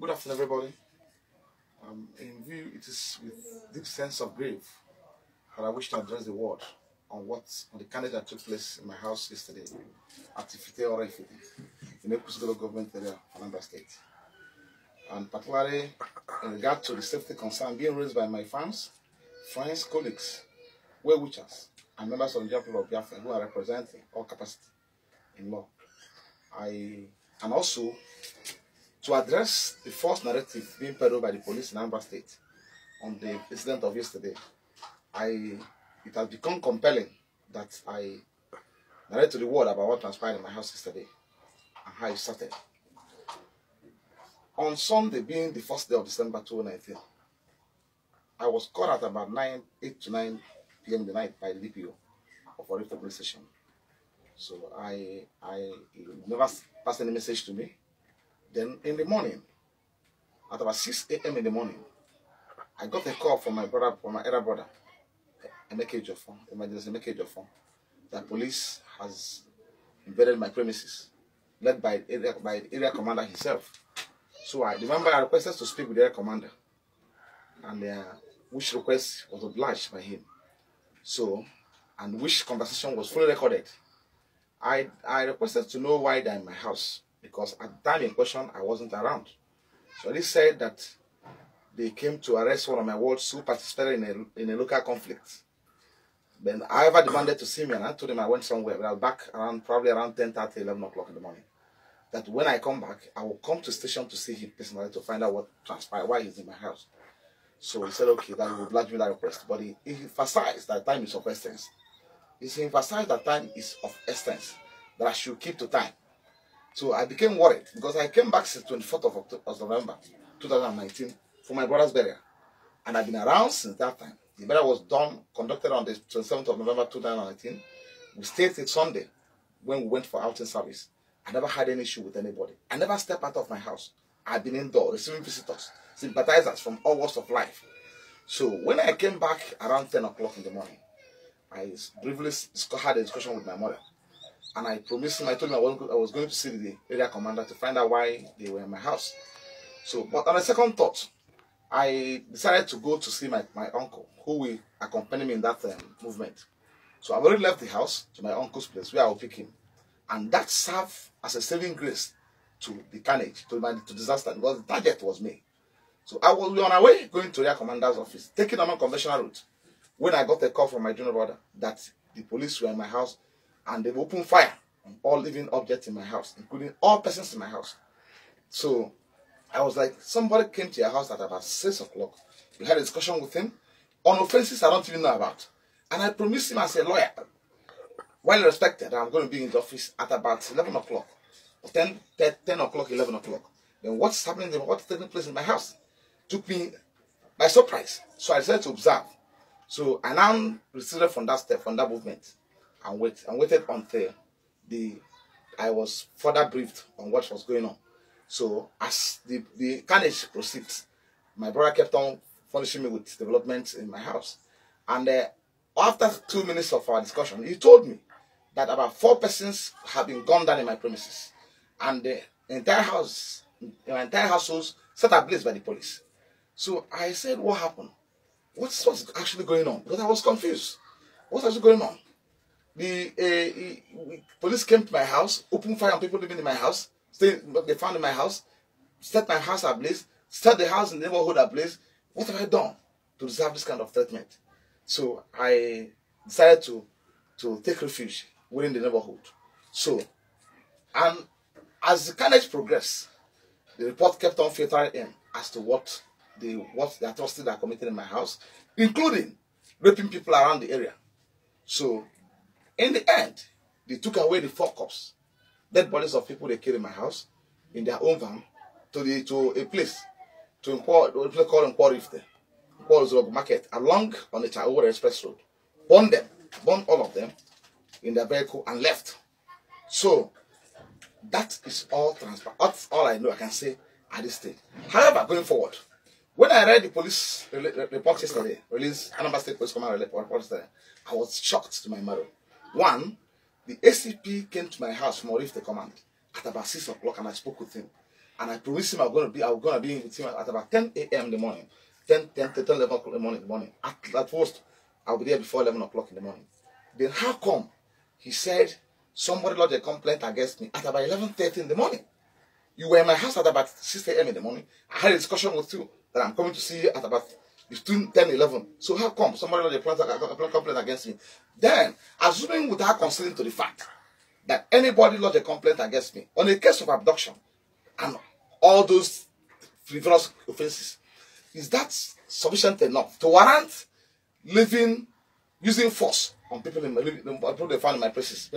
Good afternoon, everybody. In view, it is with deep sense of grief that I wish to address the world on the carnage that took place in my house yesterday at Ifite Orifite in the Mekusgolo government area of Anambra State. And particularly in regard to the safety concern being raised by my friends, colleagues, well witchers, and members of the people of Biafra who are representing all capacity in law. And also to address the false narrative being peddled by the police in Anambra State on the incident of yesterday, it has become compelling that I narrate to the world about what transpired in my house yesterday and how it started. On Sunday, being the first day of December 2019, I was called at about 8 to 9 p.m. in the night by the DPO of Porizogu police station. So I never passed any message to me. Then in the morning, at about 6 a.m. in the morning, I got a call from my elder brother, Ifeanyi Ejiofor, that police has invaded my premises, led by the area commander himself. So I remember I requested to speak with the area commander, and which request was obliged by him. So, and which conversation was fully recorded. I requested to know why they're in my house, because at the time in question, I wasn't around. So they said that they came to arrest one of my wards who participated in a local conflict. Then, however, demanded to see me, and I told him I went somewhere, but I was back around, probably around 10:30, 11 o'clock in the morning. That when I come back, I will come to the station to see him personally to find out what transpired, why he's in my house. So he said, okay, that will oblige me that request. But he emphasized that time is of essence. He emphasized that time is of essence, that I should keep to time. So I became worried because I came back since 24th of November 2019 for my brother's burial. And I've been around since that time. The burial was conducted on the 27th of November 2019. We stayed till Sunday when we went for outing service. I never had any issue with anybody. I never stepped out of my house. I've been indoors, receiving visitors, sympathizers from all walks of life. So when I came back around 10 o'clock in the morning, I briefly had a discussion with my mother. And I promised him, I told him I was going to see the area commander to find out why they were in my house. So, but on a second thought, I decided to go to see my uncle, who will accompany me in that movement. So I already left the house to my uncle's place, where I will pick him. And that served as a saving grace to the carnage, to disaster, because the target was me. So I was on our way going to the area commander's office, taking a non-conventional route, when I got a call from my junior brother that the police were in my house, and they've opened fire on all living objects in my house, including all persons in my house. So I was like, somebody came to your house at about 6 o'clock. We had a discussion with him on offenses I don't even know about. And I promised him as a lawyer, well respected, I'm going to be in the office at about 11 o'clock, 10 o'clock, 11 o'clock. Then what's happening, what's taking place in my house took me by surprise. So I decided to observe. So I now receded from that step, from that movement. And waited until I was further briefed on what was going on. So as the carnage proceeds, my brother kept on furnishing me with developments in my house. And after 2 minutes of our discussion, he told me that about 4 persons have been gunned down in my premises. And the entire household set ablaze by the police. So I said, what happened? What's actually going on? Because I was confused. What's actually going on? The police came to my house, opened fire on people living in my house, they found in my house, set my house ablaze, set the house in the neighborhood ablaze. What have I done to deserve this kind of treatment? So I decided to take refuge within the neighborhood. So, and as the carnage progressed, the report kept on filtering in as to what the atrocities are committed in my house, including raping people around the area. So, in the end, they took away the 4 cops, dead bodies of people they killed in my house, in their own van, to a place called Mporifte, Porizogu market, along on the Chowodra Express Road. Burned all of them in their vehicle and left. So that is all transparent. That's all I know I can say at this stage. However, going forward, when I read the police report yesterday, released Anambra State Police Command report yesterday, I was shocked to my marrow. One, the ACP came to my house from Mporifte command at about 6 o'clock and I spoke with him. And I promised him I'm going to be with him at about 10 a.m. in the morning. 10, 11 o'clock in the morning. At first, I'll be there before 11 o'clock in the morning. Then how come he said somebody lodged a complaint against me at about 11:30 in the morning? You were in my house at about 6 a.m. in the morning. I had a discussion with you that I'm coming to see you at about between 10 and 11. So how come somebody lodged a complaint against me? Then, assuming without considering to the fact that anybody lodged a complaint against me on a case of abduction and all those frivolous offenses, is that sufficient enough to warrant living, using force on people, people they found in my premises,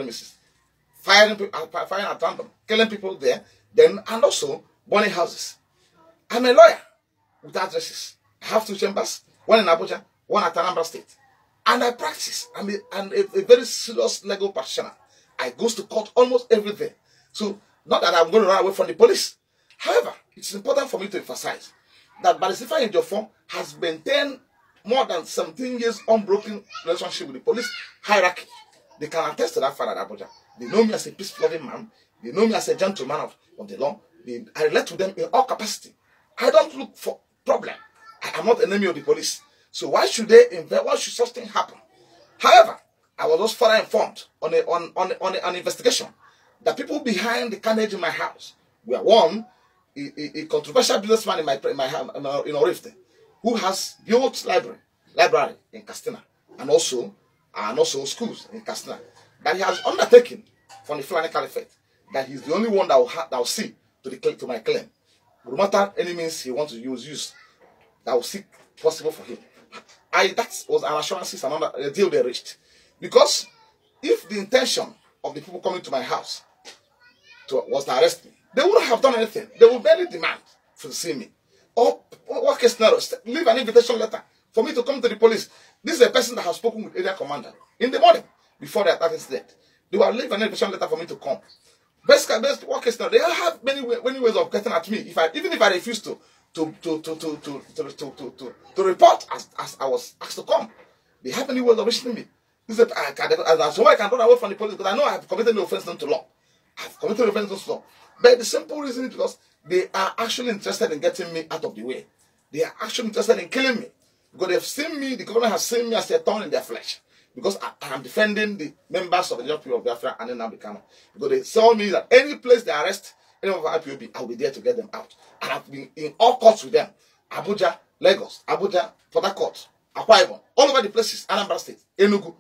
firing at random, killing people there, then, and also burning houses? I'm a lawyer with addresses. I have 2 chambers, one in Abuja, one at Anambra State. And I practice. I'm a very serious legal practitioner. I go to court almost every day. So, not that I'm going to run away from the police. However, it's important for me to emphasize that Barrister Ifeanyi Ejiofor has maintained more than 17 years unbroken relationship with the police hierarchy. They can attest to that fact at Abuja. They know me as a peace-loving man. They know me as a gentleman of the law. I relate to them in all capacity. I don't look for problem. I am not an enemy of the police. So why should they invent? Why should such thing happen? However, I was also further informed on an investigation that people behind the carnage in my house were one, a controversial businessman in Mporifte, who has built library in Castina, and also schools in Castina, that he has undertaken from the Fulani Caliphate, that he's the only one that will see to my claim. No matter any means he wants to use, that will see possible for him. That was an assurance, a deal they reached. Because if the intention of the people coming to my house was to arrest me, they wouldn't have done anything. They would barely demand to see me. Or, what case scenario? Leave an invitation letter for me to come to the police. This is a person that has spoken with area commander in the morning before the attack incident. They will leave an invitation letter for me to come. Best what case scenario? They have many ways of getting at me. Even if I refuse to report as I was asked to come, they have many ways of reaching me. That's why I can run away from the police, because I know I have committed no offense to law. I've committed offense to law. But the simple reason is because they are actually interested in getting me out of the way. They are actually interested in killing me. Because they've seen me, the government has seen me as a thorn in their flesh. Because I am defending the members of the DPO of Biafra and then Nabi Kama. Because they saw me that any place they arrest anyone of IPOB, I will be there to get them out. And I've been in all courts with them. Abuja, Lagos, Abuja, for that court, Akwa Ibom, all over the places, Anambra State, Enugu.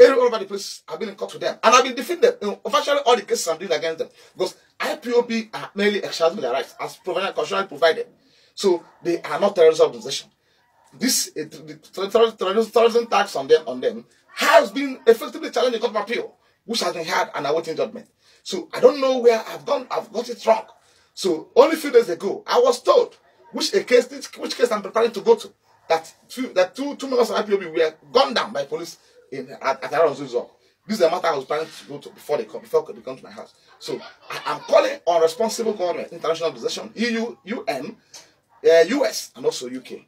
All over the places, I've been in court with them. And I've been defended in virtually all the cases I'm doing against them. Because IPOB are merely exercising their rights as constitutionally provided. So they are not terrorist organization. The terrorism tax on them has been effectively challenged in court of appeal, which has been heard and awaiting judgment. So I don't know where I've gone. I've got it wrong. So only a few days ago, I was told which case I'm preparing to go to, that two members of IPOB were gunned down by police at Aaron Zuizo. This is a matter I was planning to go to before they come to my house. So I'm calling on responsible government, international organization, EU, UN, US, and also UK, and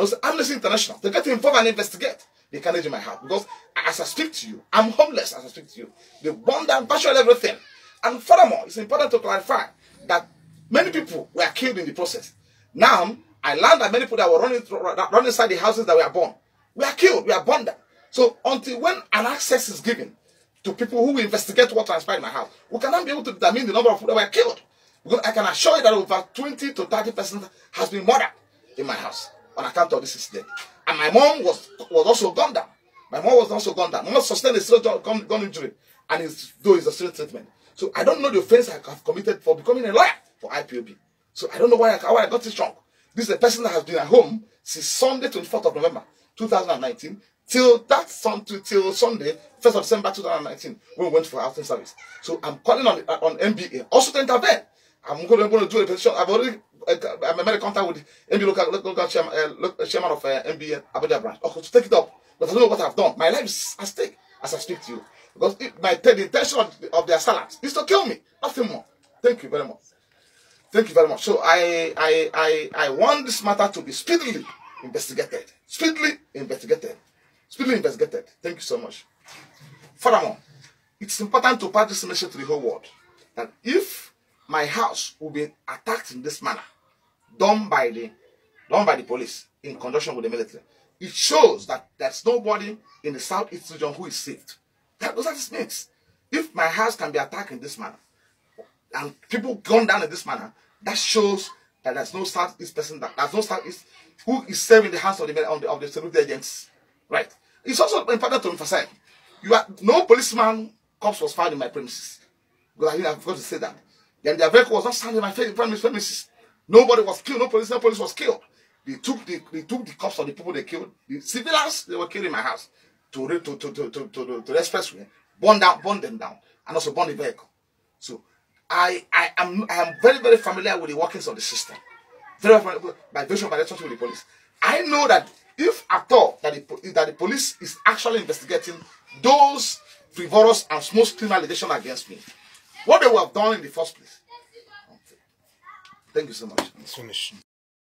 also Amnesty International, to get involved and investigate the carnage in my house. Because as I speak to you, I'm homeless. As I speak to you, they burned down virtually everything. And furthermore, it's important to clarify that many people were killed in the process. Now I learned that many people that were running inside the houses that were born were killed. We are burned down. So until when an access is given to people who will investigate what transpired in my house, we cannot be able to determine the number of people that were killed. Because I can assure you that over 20 to 30% has been murdered in my house on account of this incident. And my mom was also gunned down. My mom was also gunned down. My mom sustained a serious gun injury, and though it's a serious treatment. So I don't know the offense I have committed for becoming a lawyer for IPOB. So I don't know why I got it wrong. This is a person that has been at home since Sunday, 24th of November, 2019, till Sunday, 1st of December 2019, when we went for outing service. So I'm calling on MBA also to intervene. I'm going to do a petition. I made a contact with MBA local chairman of MBA Abuja branch. Okay, to take it up. But I don't know what I've done. My life is at stake as I speak to you. Because the intention of their assailants is to kill me. Nothing more. Thank you very much. Thank you very much. So I want this matter to be speedily investigated. Speedily investigated. Speedily investigated. Thank you so much. Furthermore, it's important to pass this message to the whole world that if my house will be attacked in this manner, done by the police in conjunction with the military. It shows that there's nobody in the southeast region who is saved. That does not mean if my house can be attacked in this manner and people gone down in this manner, that shows that there's no southeast person, that there's no southeast who is saving the hands of the security agents. Right. It's also important to emphasize no policeman corpse was found in my premises. Because I forgot to say that. Then their vehicle was not found in my premises. Nobody was killed. No police was killed. They took the corpse of the people they killed. The civilians they were killed in my house to the expressway, burn them down, and also burn the vehicle. So I am very, very familiar with the workings of the system. Very familiar by virtue of my relationship with the police. I know that if at all that the police is actually investigating those frivolous and smooth criminal allegations against me, what they would have done in the first place. Thank you so much. Let's finish.